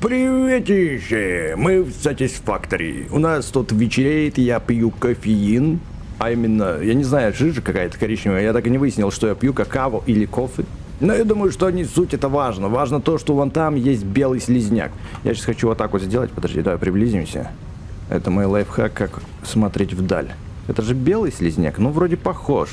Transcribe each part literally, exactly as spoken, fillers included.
Приветище! Мы в Satisfactory. У нас тут вечереет, я пью кофеин. А именно, я не знаю, жижа какая-то коричневая. Я так и не выяснил, что я пью, какао или кофе. Но я думаю, что не суть это важно. Важно то, что вон там есть белый слизняк. Я сейчас хочу вот так вот сделать. Подожди, давай приблизимся. Это мой лайфхак, как смотреть вдаль. Это же белый слизняк, ну вроде похож.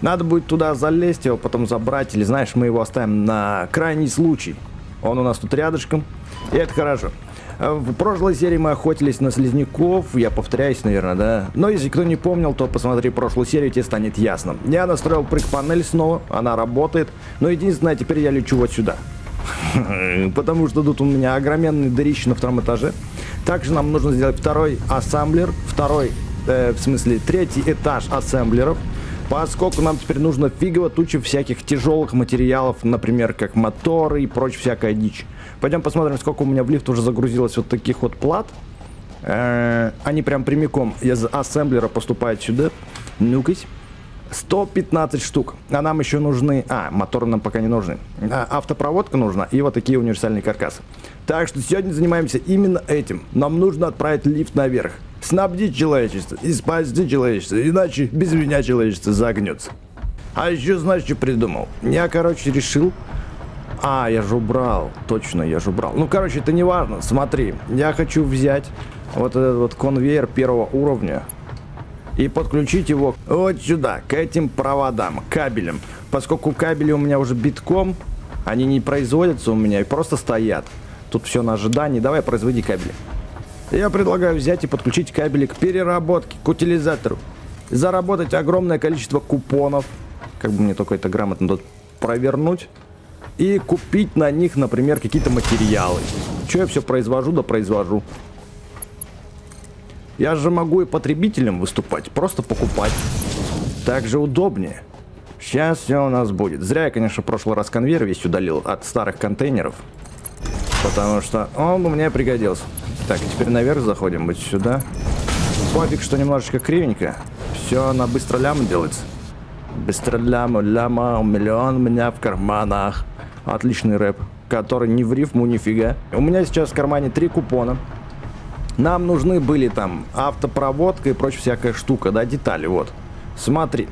Надо будет туда залезть, его потом забрать. Или знаешь, мы его оставим на крайний случай. Он у нас тут рядышком. И это хорошо. В прошлой серии мы охотились на слизняков. Я повторяюсь, наверное, да? Но если кто не помнил, то посмотри прошлую серию, тебе станет ясно. Я настроил прыг-панель снова, она работает. Но единственное, теперь я лечу вот сюда. Потому что тут у меня огроменные дырища на втором этаже. Также нам нужно сделать второй ассемблер. Второй, э, в смысле, третий этаж ассемблеров. Поскольку нам теперь нужно фигово туча всяких тяжелых материалов, например, как моторы и прочь всякая дичь. Пойдем посмотрим, сколько у меня в лифт уже загрузилось вот таких вот плат. Э-э, они прям прямиком из ассемблера поступают сюда. Ну-кась. сто пятнадцать штук. А нам еще нужны... А, моторы нам пока не нужны. А, автопроводка нужна и вот такие универсальные каркасы. Так что сегодня занимаемся именно этим. Нам нужно отправить лифт наверх. Снабдить человечество и спасти человечество, иначе без меня человечество загнется. А еще, знаешь, что придумал? Я, короче, решил... А, я же убрал. Точно, я же убрал. Ну, короче, это не важно. Смотри, я хочу взять вот этот вот конвейер первого уровня и подключить его вот сюда, к этим проводам, кабелям. Поскольку кабели у меня уже битком, они не производятся у меня и просто стоят. Тут все на ожидании. Давай, производи кабели. Я предлагаю взять и подключить кабели к переработке, к утилизатору. Заработать огромное количество купонов. Как бы мне только это грамотно тут провернуть. И купить на них, например, какие-то материалы. Че я все произвожу, да произвожу. Я же могу и потребителем выступать, просто покупать. Так же удобнее. Сейчас все у нас будет. Зря я, конечно, в прошлый раз конвейер весь удалил от старых контейнеров. Потому что он бы мне пригодился. Так, теперь наверх заходим, вот сюда. Пофиг, что немножечко кривенько. Все, она быстро ляма делается. Быстро ляма, ляма, миллион у меня в карманах. Отличный рэп, который не в рифму нифига. У меня сейчас в кармане три купона. Нам нужны были там автопроводка и прочая всякая штука, да, детали, вот. Смотри,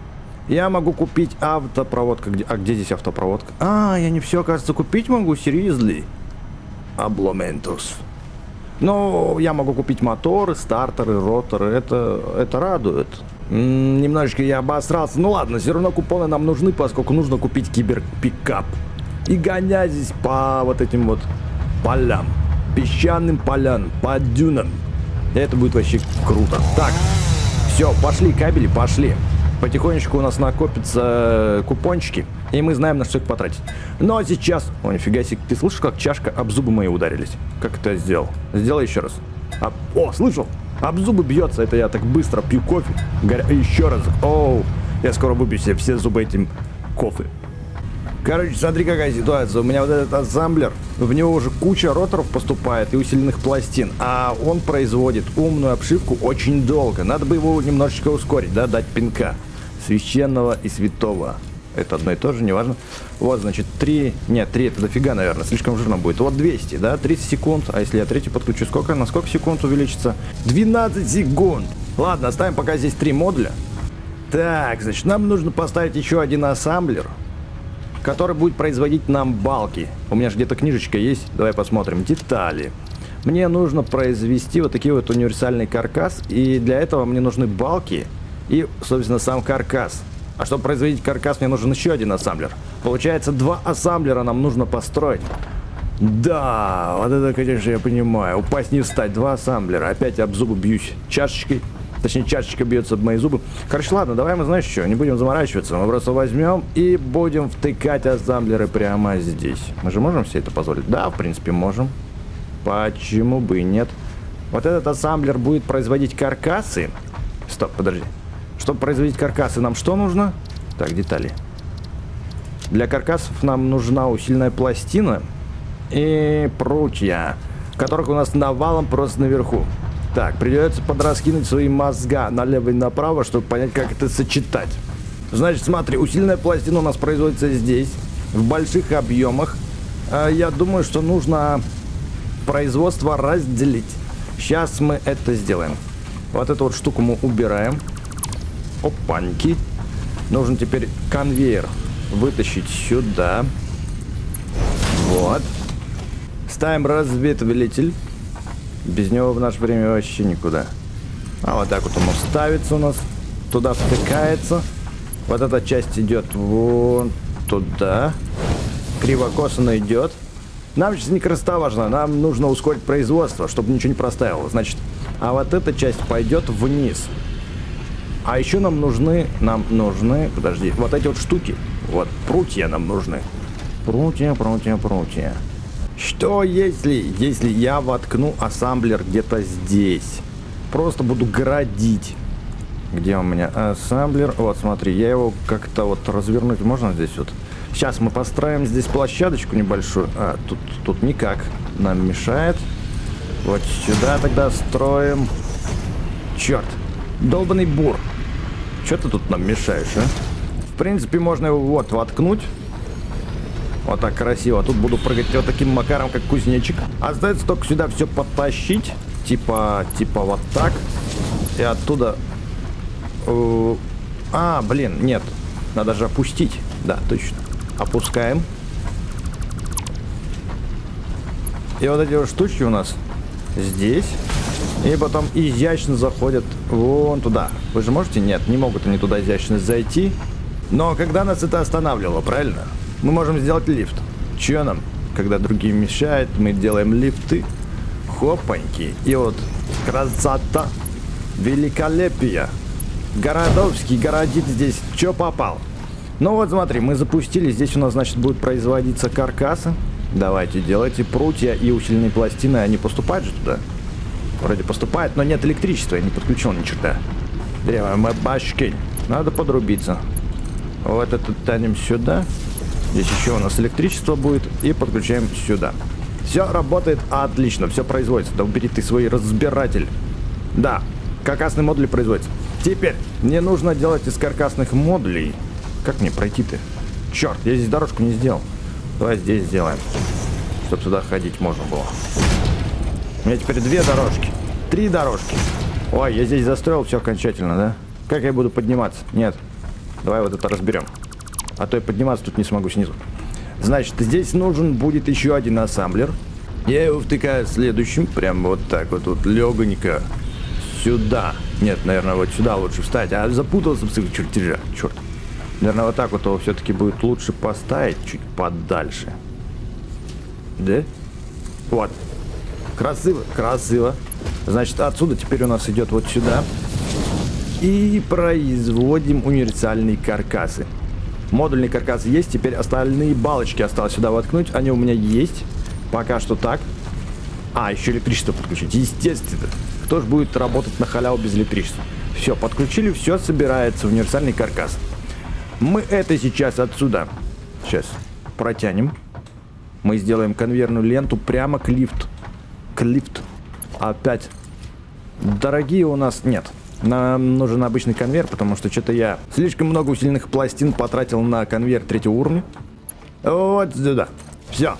я могу купить автопроводка. Где, а где здесь автопроводка? А, я не все, оказывается, купить могу, серьезно? Обломентус. Ну, я могу купить моторы, стартеры, роторы. Это, это радует. М-м, немножечко я обосрался. Ну ладно, все равно купоны нам нужны, поскольку нужно купить киберпикап. И гонять здесь по вот этим вот полям. Песчаным полям, по дюнам. Это будет вообще круто. Так, все, пошли кабели, пошли. Потихонечку у нас накопятся купончики, и мы знаем, на что их потратить. Но сейчас... О, нифига себе, ты слышишь, как чашка об зубы мои ударились? Как это я сделал? Сделай еще раз. Об... О, слышал? Об зубы бьется. Это я так быстро пью кофе. Горя... Еще раз. Оу, я скоро выбью себе все зубы этим кофе. Короче, смотри, какая ситуация. У меня вот этот ассамблер, в него уже куча роторов поступает и усиленных пластин. А он производит умную обшивку очень долго. Надо бы его немножечко ускорить, да, дать пинка. Священного и святого. Это одно и то же, неважно. Вот, значит, три... Нет, три это дофига, наверное, слишком жирно будет. Вот двести, да, тридцать секунд. А если я третий подключу, сколько? На сколько секунд увеличится? двенадцать секунд! Ладно, оставим пока здесь три модуля. Так, значит, нам нужно поставить еще один ассамблер, который будет производить нам балки. У меня же где-то книжечка есть. Давай посмотрим. Детали. Мне нужно произвести вот такие вот универсальный каркас. И для этого мне нужны балки. И, собственно, сам каркас. А чтобы производить каркас, мне нужен еще один ассамблер. Получается, два ассамблера нам нужно построить. Да, вот это, конечно, я понимаю. Упасть не встать. Два ассамблера. Опять об зубы бьюсь чашечкой. Точнее, чашечка бьется об мои зубы. Короче, ладно, давай мы, знаешь что, не будем заморачиваться. Мы просто возьмем и будем втыкать ассамблеры прямо здесь. Мы же можем себе это позволить? Да, в принципе, можем. Почему бы и нет? Вот этот ассамблер будет производить каркасы. Стоп, подожди. Чтобы производить каркасы, нам что нужно? Так, детали. Для каркасов нам нужна усиленная пластина и прутья, которых у нас навалом просто наверху. Так, придется подраскинуть свои мозга налево и направо, чтобы понять, как это сочетать. Значит, смотри, усиленная пластина у нас производится здесь, в больших объемах. Я думаю, что нужно производство разделить. Сейчас мы это сделаем. Вот эту вот штуку мы убираем. Опаньки. Нужен теперь конвейер вытащить сюда. Вот. Ставим разветвлитель. Без него в наше время вообще никуда. А вот так вот он ставится у нас. Туда втыкается. Вот эта часть идет вон туда. Кривокосанно идет. Нам сейчас не красота важна. Нам нужно ускорить производство, чтобы ничего не простаивало. Значит, а вот эта часть пойдет вниз. А еще нам нужны... Нам нужны... Подожди. Вот эти вот штуки. Вот прутья нам нужны. Прутья, прутья, прутья. Что если... Если я воткну ассамблер где-то здесь? Просто буду городить. Где у меня ассамблер? Вот, смотри. Я его как-то вот развернуть можно здесь вот? Сейчас мы поставим здесь площадочку небольшую. А, тут, тут никак нам мешает. Вот сюда тогда строим. Черт. Долбанный бур. Че ты тут нам мешаешь, а? В принципе, можно его вот воткнуть. Вот так красиво. Тут буду прыгать вот таким макаром, как кузнечик. Остается только сюда все потащить. Типа, типа вот так. И оттуда... А, блин, нет. Надо же опустить. Да, точно. Опускаем. И вот эти вот штучки у нас здесь. И потом изящно заходят вон туда. Вы же можете? Нет, не могут они туда изящно зайти. Но когда нас это останавливало, правильно? Мы можем сделать лифт. Че нам? Когда другие мешают, мы делаем лифты. Хопаньки. И вот красота. Великолепие. Городовский городит здесь. Че попал? Ну вот смотри, мы запустили. Здесь у нас, значит, будут производиться каркасы. Давайте, делайте прутья и усиленные пластины. Они поступают же туда? Вроде поступает, но нет электричества. Я не подключен ни черта. Древо, мы башки. Надо подрубиться. Вот это тянем сюда. Здесь еще у нас электричество будет. И подключаем сюда. Все работает отлично. Все производится. Да убери ты свой разбиратель. Да, каркасный модуль производится. Теперь мне нужно делать из каркасных модулей. Как мне пройти-то? Черт, я здесь дорожку не сделал. Давай здесь сделаем. Чтобы сюда ходить можно было. У меня теперь две дорожки. Три дорожки. Ой, я здесь застроил все окончательно, да? Как я буду подниматься? Нет. Давай вот это разберем. А то я подниматься тут не смогу снизу. Значит, здесь нужен будет еще один ассамблер. Я его втыкаю следующим. Прям вот так вот, вот легонько. Сюда. Нет, наверное, вот сюда лучше встать. А запутался в своих чертежах. Черт. Наверное, вот так вот его все-таки будет лучше поставить чуть подальше. Да? Вот. Красиво, красиво. Значит, отсюда теперь у нас идет вот сюда. И производим универсальные каркасы. Модульный каркас есть. Теперь остальные балочки осталось сюда воткнуть. Они у меня есть. Пока что так. А, еще электричество подключить. Естественно. Кто же будет работать на халяву без электричества? Все, подключили. Все собирается в универсальный каркас. Мы это сейчас отсюда. Сейчас протянем. Мы сделаем конвейерную ленту прямо к лифту. К лифту. Опять. Дорогие у нас нет. Нам нужен обычный конвейер, потому что что-то я слишком много усиленных пластин потратил на конвейер третьего уровня. Вот сюда. Все.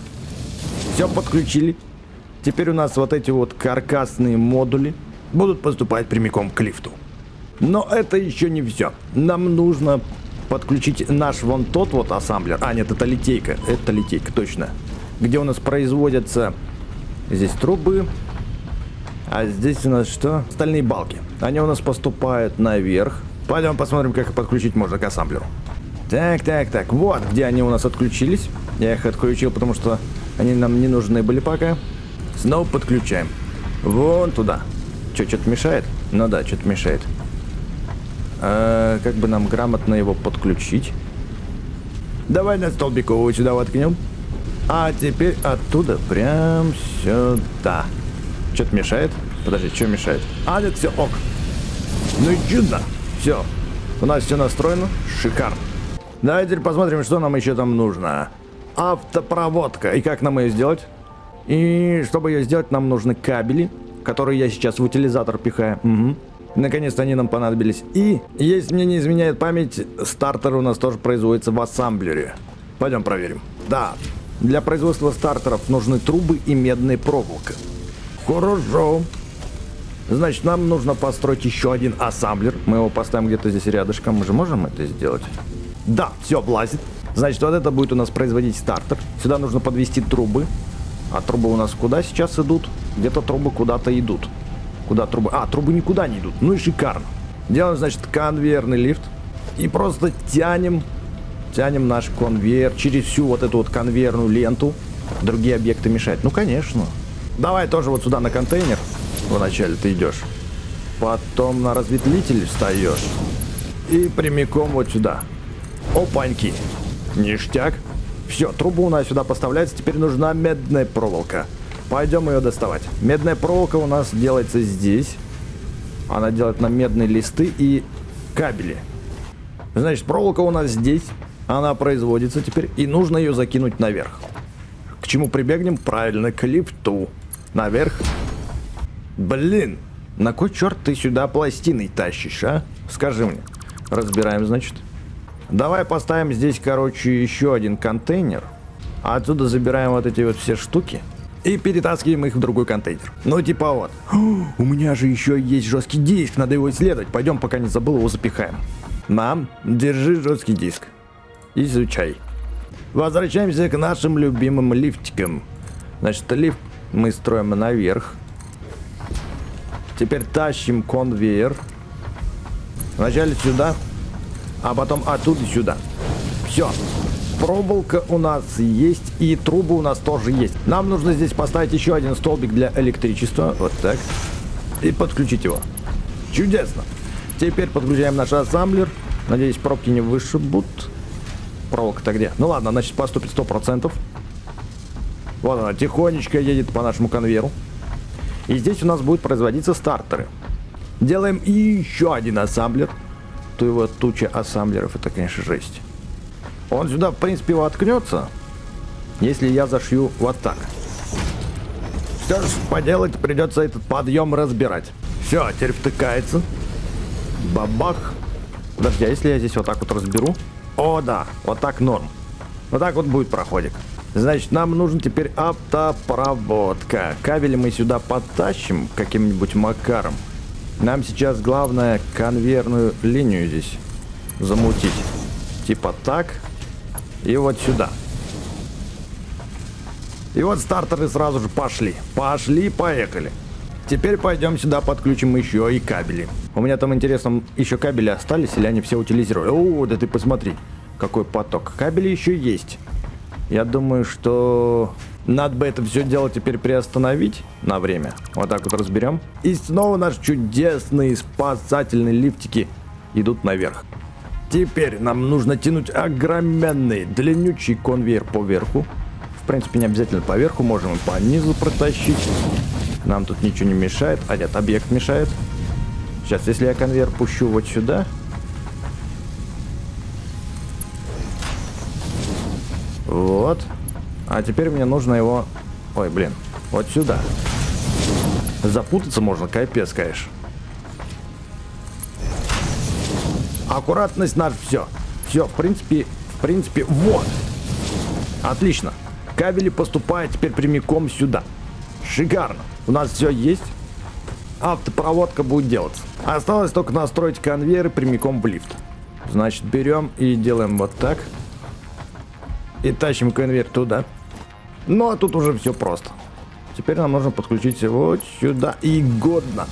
Все подключили. Теперь у нас вот эти вот каркасные модули будут поступать прямиком к лифту. Но это еще не все. Нам нужно подключить наш вон тот вот ассамблер. А, нет, это литейка. Это литейка, точно. Где у нас производятся... Здесь трубы. А здесь у нас что? Стальные балки. Они у нас поступают наверх. Пойдем посмотрим, как их подключить можно к ассамблеру. Так, так, так. Вот, где они у нас отключились. Я их отключил, потому что они нам не нужны были пока. Снова подключаем. Вон туда. Че, что-то мешает? Ну да, что-то мешает. А, как бы нам грамотно его подключить? Давай на столбиковую сюда воткнем. А теперь оттуда прям сюда. Что-то мешает? Подожди, что мешает? А, нет, все ок. Ну и чудо. Все. У нас все настроено. Шикарно. Давайте теперь посмотрим, что нам еще там нужно. Автопроводка. И как нам ее сделать? И чтобы ее сделать, нам нужны кабели, которые я сейчас в утилизатор пихаю. Угу. Наконец-то они нам понадобились. И, если мне не изменяет память, стартер у нас тоже производится в ассамблере. Пойдем проверим. Да. Для производства стартеров нужны трубы и медная проволока. Хорошо. Значит, нам нужно построить еще один ассамблер. Мы его поставим где-то здесь рядышком. Мы же можем это сделать? Да, все, влазит. Значит, вот это будет у нас производить стартер. Сюда нужно подвести трубы. А трубы у нас куда сейчас идут? Где-то трубы куда-то идут. Куда трубы? А, трубы никуда не идут. Ну и шикарно. Делаем, значит, конвейерный лифт. И просто тянем, тянем наш конвейер через всю вот эту вот конвейерную ленту. Другие объекты мешать. Ну, конечно. Давай тоже вот сюда на контейнер. Вначале ты идешь. Потом на разветвитель встаешь. И прямиком вот сюда. Опаньки. Ништяк. Все, трубу у нас сюда поставляется. Теперь нужна медная проволока. Пойдем ее доставать. Медная проволока у нас делается здесь. Она делает на медные листы и кабели. Значит, проволока у нас здесь. Она производится теперь. И нужно ее закинуть наверх. К чему прибегнем? Правильно, к лифту. Наверх. Блин. На кой черт ты сюда пластины тащишь, а? Скажи мне. Разбираем, значит. Давай поставим здесь, короче, еще один контейнер. Отсюда забираем вот эти вот все штуки. И перетаскиваем их в другой контейнер. Ну, типа вот. У меня же еще есть жесткий диск, надо его исследовать. Пойдем, пока не забыл, его запихаем. Нам, держи жесткий диск. Изучай. Возвращаемся к нашим любимым лифтикам. Значит, лифт мы строим наверх. Теперь тащим конвейер. Вначале сюда, а потом оттуда сюда. Все. Проволока у нас есть, и трубы у нас тоже есть. Нам нужно здесь поставить еще один столбик для электричества. Вот так. И подключить его. Чудесно. Теперь подключаем наш ассамблер. Надеюсь, пробки не вышибут. Проволока-то где? Ну ладно, значит, поступит сто процентов. Вот она тихонечко едет по нашему конвейеру. И здесь у нас будут производиться стартеры. Делаем еще один ассамблер. Тут его туча ассамблеров. Это, конечно, жесть. Он сюда, в принципе, воткнется, если я зашью вот так. Все же поделать придется этот подъем разбирать. Все, теперь втыкается. Бабах. Подожди, а если я здесь вот так вот разберу? О, да, вот так норм. Вот так вот будет проходик. Значит, нам нужен теперь автопроводка. Кабель мы сюда подтащим каким-нибудь макаром. Нам сейчас главное конвейерную линию здесь замутить. Типа так. И вот сюда. И вот стартеры сразу же пошли. Пошли, поехали. Теперь пойдем сюда, подключим еще и кабели. У меня там, интересно, еще кабели остались, или они все утилизировали? О, да ты посмотри, какой поток. Кабели еще есть. Я думаю, что надо бы это все дело теперь приостановить на время. Вот так вот разберем. И снова наши чудесные спасательные лифтики идут наверх. Теперь нам нужно тянуть огроменный, длиннючий конвейер по верху. В принципе, не обязательно по верху, можем и по низу протащить. Нам тут ничего не мешает. А нет, объект мешает. Сейчас, если я конвейер пущу вот сюда. Вот. А теперь мне нужно его... Ой, блин. Вот сюда. Запутаться можно, капец, конечно. Аккуратность наш, все. Все, в принципе, в принципе, вот. Отлично. Кабели поступают теперь прямиком сюда. Шикарно. У нас все есть. Автопроводка будет делаться. Осталось только настроить конвейеры прямиком в лифт. Значит, берем и делаем вот так. И тащим конвейер туда. Ну, а тут уже все просто. Теперь нам нужно подключить вот сюда. И годно,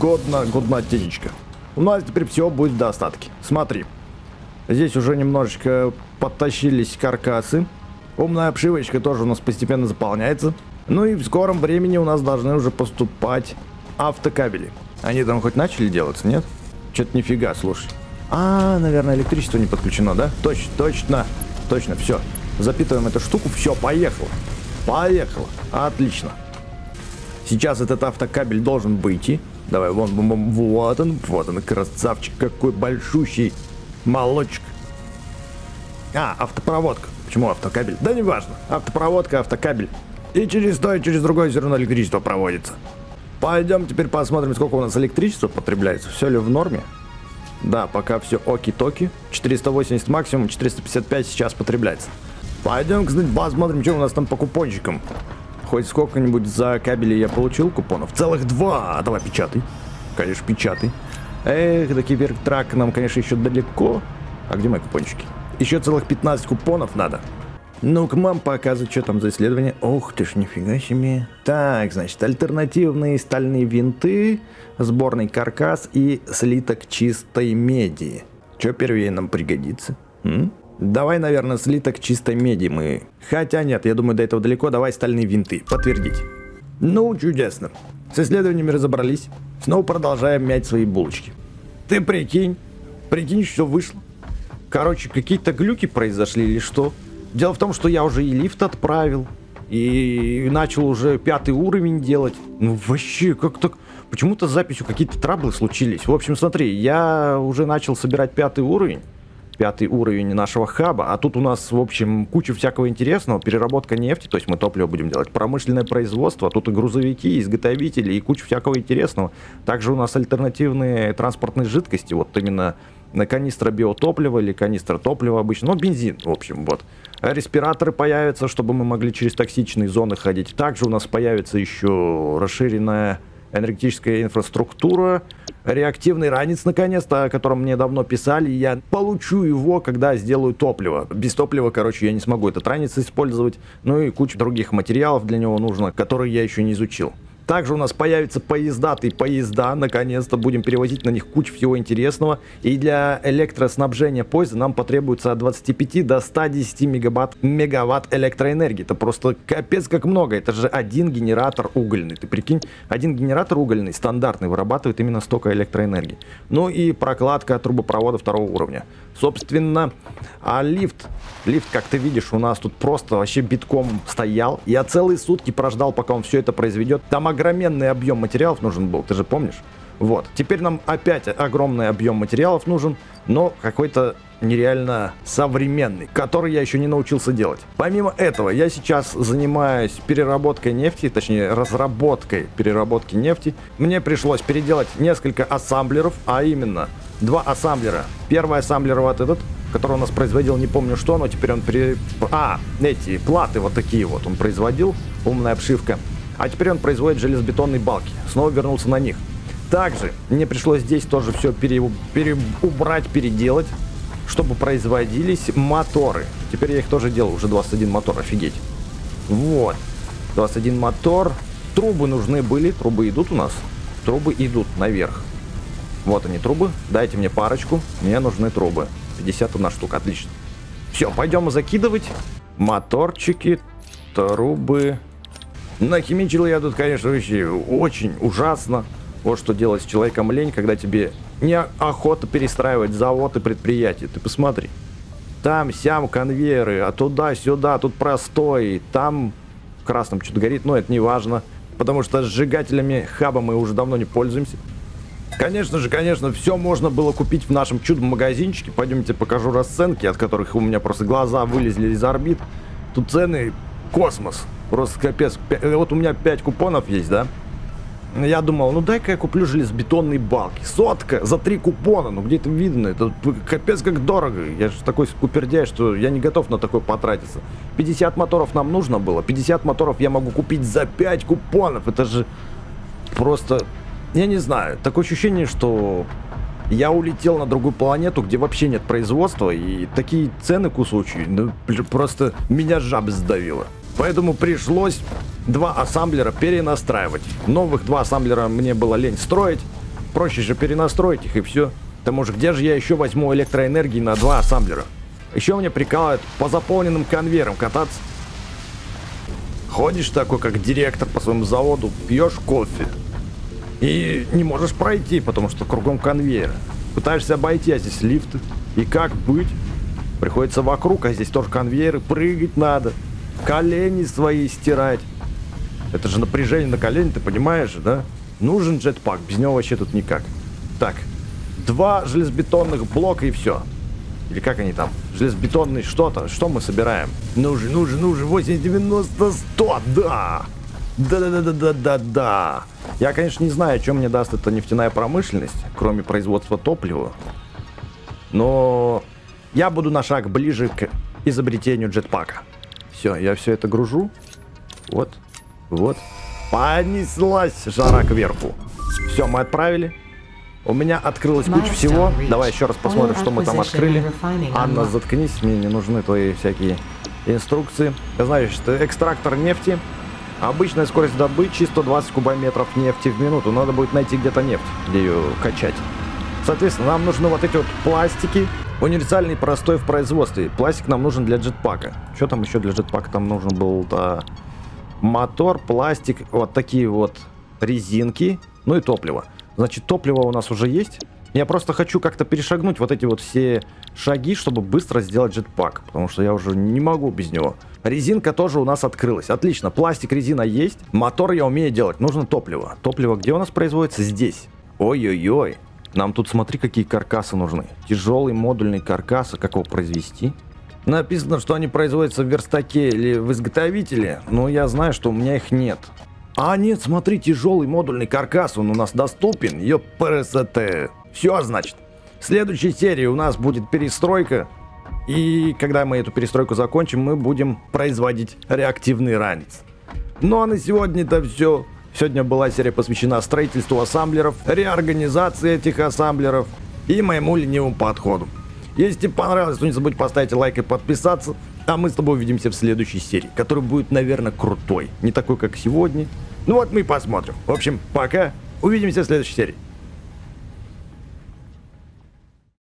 годно, годно тенечка. У нас теперь все будет в достатке. Смотри. Здесь уже немножечко подтащились каркасы. Умная обшивочка тоже у нас постепенно заполняется. Ну и в скором времени у нас должны уже поступать автокабели. Они там хоть начали делаться, нет? Что-то нифига, слушай. А, наверное, электричество не подключено, да? Точно, точно, точно, все. Запитываем эту штуку, все, поехало. Поехало, отлично. Сейчас этот автокабель должен выйти. Давай, вон, вон, вот он, вот он, красавчик, какой большущий молочек. А, автопроводка. Почему автокабель? Да не важно. Автопроводка, автокабель. И через то, и через другое все равно электричество проводится. Пойдем теперь посмотрим, сколько у нас электричества потребляется. Все ли в норме? Да, пока все оки-токи. четыреста восемьдесят максимум, четыреста пятьдесят пять сейчас потребляется. Пойдем, кстати, посмотрим, что у нас там по купончикам. Хоть сколько-нибудь за кабели я получил купонов. Целых два. Давай, печатай. Конечно, печатай. Эх, до кибертрак нам, конечно, еще далеко. А где мои купончики? Еще целых пятнадцать купонов надо. Ну-ка, мам, показывает, что там за исследование. Ох ты ж, нифига себе. Так, значит, альтернативные стальные винты, сборный каркас и слиток чистой меди. Что первее нам пригодится? М? Давай, наверное, слиток чистой меди мы. Хотя нет, я думаю, до этого далеко. Давай стальные винты. Подтвердить. Ну, чудесно. С исследованиями разобрались. Снова продолжаем мять свои булочки. Ты прикинь. Прикинь, что вышло. Короче, какие-то глюки произошли или что? Дело в том, что я уже и лифт отправил. И начал уже пятый уровень делать. Ну, вообще, как так? Почему-то с записью какие-то траблы случились. В общем, смотри, я уже начал собирать пятый уровень. Пятый уровень нашего хаба. А тут у нас, в общем, куча всякого интересного. Переработка нефти, то есть мы топливо будем делать. Промышленное производство, тут и грузовики, и изготовители, и куча всякого интересного. Также у нас альтернативные транспортные жидкости. Вот именно канистра биотоплива или канистра топлива обычно. Ну, бензин, в общем, вот. Респираторы появятся, чтобы мы могли через токсичные зоны ходить. Также у нас появится еще расширенная энергетическая инфраструктура. Реактивный ранец, наконец-то, о котором мне давно писали. Я получу его, когда сделаю топливо. Без топлива, короче, я не смогу этот ранец использовать. Ну и куча других материалов для него нужно, которые я еще не изучил. Также у нас появятся поезда, и поезда, наконец-то, будем перевозить на них кучу всего интересного. И для электроснабжения поезда нам потребуется от двадцати пяти до ста десяти мегаватт, мегаватт электроэнергии. Это просто капец как много, это же один генератор угольный, ты прикинь. Один генератор угольный, стандартный, вырабатывает именно столько электроэнергии. Ну и прокладка трубопровода второго уровня. Собственно, а лифт, лифт, как ты видишь, у нас тут просто вообще битком стоял. Я целые сутки прождал, пока он все это произведет. Там огроменный объем материалов нужен был, ты же помнишь? Вот, теперь нам опять огромный объем материалов нужен, но какой-то нереально современный, который я еще не научился делать. Помимо этого, я сейчас занимаюсь переработкой нефти, точнее разработкой переработки нефти. Мне пришлось переделать несколько ассамблеров, а именно два ассамблера. Первый ассамблер вот этот, который у нас производил, не помню что, но теперь он... Пере... А, эти платы вот такие вот он производил, умная обшивка. А теперь он производит железобетонные балки. Снова вернулся на них. Также мне пришлось здесь тоже все пере... Пере... убрать, переделать, чтобы производились моторы. Теперь я их тоже делал. Уже двадцать один мотор, офигеть. Вот. двадцать один мотор. Трубы нужны были. Трубы идут у нас. Трубы идут наверх. Вот они, трубы. Дайте мне парочку. Мне нужны трубы. пятьдесят одна штука. Отлично. Все, пойдем закидывать. Моторчики, трубы... Нахимичил я тут, конечно, вообще очень ужасно. Вот что делать с человеком лень, когда тебе неохота перестраивать завод и предприятие. Ты посмотри. Там, сям конвейеры, а туда-сюда, тут простой. Там красным что-то горит, но это не важно. Потому что сжигателями хаба мы уже давно не пользуемся. Конечно же, конечно, все можно было купить в нашем чудо-магазинчике. Пойдемте покажу расценки, от которых у меня просто глаза вылезли из орбит. Тут цены космос. Просто капец. Вот у меня пять купонов есть, да? Я думал, ну дай-ка я куплю железобетонные балки. Сотка за три купона. Ну где это видно? Это капец как дорого. Я же такой скупердяй, что я не готов на такое потратиться. пятьдесят моторов нам нужно было. пятьдесят моторов я могу купить за пять купонов. Это же просто... Я не знаю. Такое ощущение, что я улетел на другую планету, где вообще нет производства. И такие цены кусочки. Ну, просто меня жаба сдавила. Поэтому пришлось два ассамблера перенастраивать. Новых два ассамблера мне было лень строить. Проще же перенастроить их и все. К тому же, где же я еще возьму электроэнергии на два ассамблера? Еще мне прикалывают по заполненным конвейерам кататься. Ходишь такой, как директор по своему заводу, пьешь кофе. И не можешь пройти, потому что кругом конвейера. Пытаешься обойти, а здесь лифты. И как быть? Приходится вокруг, а здесь тоже конвейеры. Прыгать надо. Колени свои стирать. Это же напряжение на колени, ты понимаешь, да? Нужен джетпак, без него вообще тут никак. Так, два железобетонных блока и все. Или как они там? Железобетонный что-то. Что мы собираем? Ну же, ну же, ну же, восемьдесят, девяносто, сто, да! Да-да-да-да-да-да. Я, конечно, не знаю, чем мне даст эта нефтяная промышленность, кроме производства топлива. Но я буду на шаг ближе к изобретению джетпака. Все, я все это гружу. Вот, вот. Понеслась жара кверху. Все, мы отправили. У меня открылась куча всего. Давай еще раз посмотрим, что мы там открыли. Анна, заткнись, мне не нужны твои всякие инструкции. Значит, экстрактор нефти. Обычная скорость добычи сто двадцать кубометров нефти в минуту. Надо будет найти где-то нефть, где ее качать. Соответственно, нам нужны вот эти вот пластики. Универсальный, простой в производстве. Пластик нам нужен для джетпака. Что там еще для джетпака? Там нужен был да, мотор, пластик, вот такие вот резинки, ну и топливо. Значит, топливо у нас уже есть. Я просто хочу как-то перешагнуть вот эти вот все шаги, чтобы быстро сделать джетпак, потому что я уже не могу без него. Резинка тоже у нас открылась. Отлично, пластик, резина есть. Мотор я умею делать, нужно топливо. Топливо где у нас производится? Здесь. Ой-ой-ой. Нам тут смотри, какие каркасы нужны. Тяжелый модульный каркас, как его произвести? Написано, что они производятся в верстаке или в изготовителе, но я знаю, что у меня их нет. А нет, смотри, тяжелый модульный каркас, он у нас доступен. Ёпрст. Все, значит. В следующей серии у нас будет перестройка. И когда мы эту перестройку закончим, мы будем производить реактивный ранец. Ну а на сегодня это все. Сегодня была серия посвящена строительству ассамблеров, реорганизации этих ассамблеров и моему ленивому подходу. Если тебе понравилось, то не забудь поставить лайк и подписаться. А мы с тобой увидимся в следующей серии, которая будет, наверное, крутой. Не такой, как сегодня. Ну вот мы и посмотрим. В общем, пока. Увидимся в следующей серии.